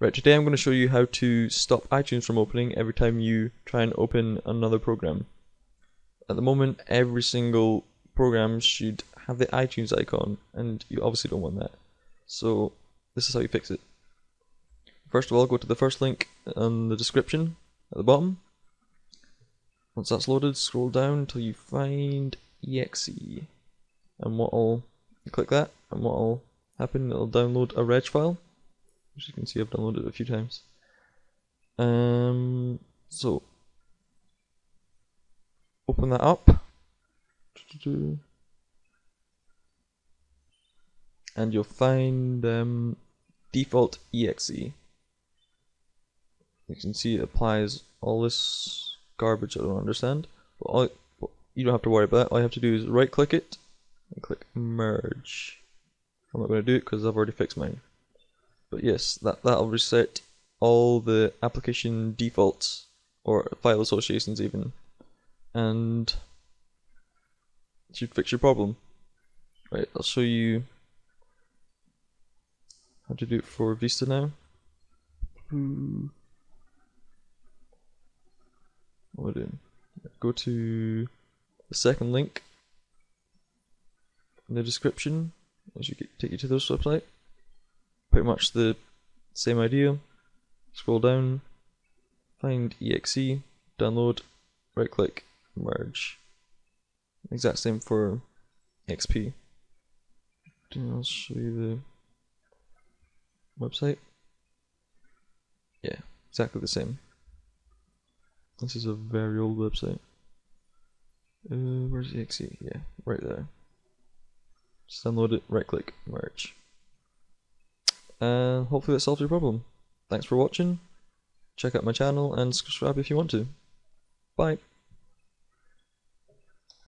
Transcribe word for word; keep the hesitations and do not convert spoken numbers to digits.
Right, today I'm going to show you how to stop iTunes from opening every time you try and open another program. At the moment, every single program should have the iTunes icon, and you obviously don't want that. So this is how you fix it. First of all, go to the first link on the description at the bottom. Once that's loaded, scroll down until you find exe. And what'll click that, and what'll happen, it'll download a reg file. As you can see, I've downloaded it a few times. Um, so, open that up, and you'll find um, default exe. You can see it applies all this garbage I don't understand, but all, you don't have to worry about that. All you have to do is right-click it and click merge. I'm not going to do it because I've already fixed mine. But yes, that, that'll reset all the application defaults, or file associations even, and it should fix your problem. Right, I'll show you how to do it for Vista now. What are we doing? Go to the second link in the description, which should take you to this website. Pretty much the same idea. Scroll down, find exe, download, right click, merge. Exact same for X P. I'll show you the website. Yeah, exactly the same. This is a very old website. Uh, where's exe? Yeah, right there. Just download it, right click, merge. And hopefully that solves your problem. Thanks for watching. Check out my channel and subscribe if you want to. Bye.